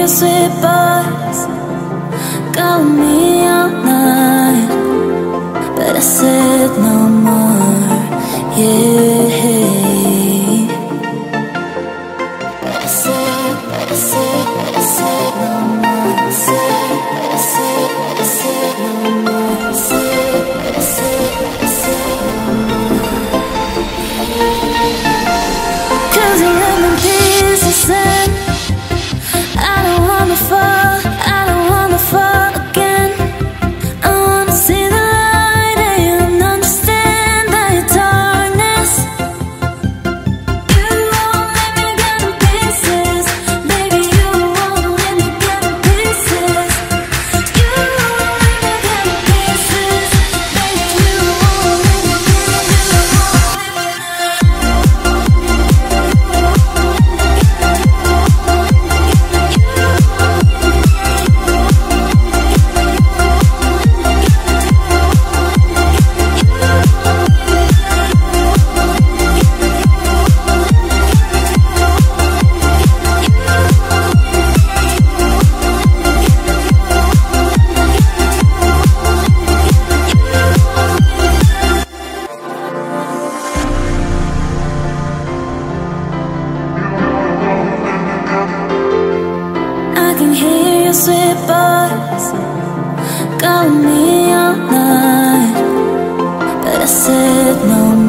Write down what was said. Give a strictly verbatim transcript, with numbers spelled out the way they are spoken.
your sweet voice call me all night, but I said no more. Yeah, but I said, but I said, but I said no more. I said, but I said, but I said no more. I said, but I said, but I said no more. 'Cause you love me pieces and I don't wanna fall, I don't wanna fall again. I wanna see the light, I don't understand the darkness. You won't let me go to pieces, baby, you won't let me go to pieces. You won't let me go to pieces, baby, you won't let me go, you won't let me go. Sweet voice call me all night, but I said no more.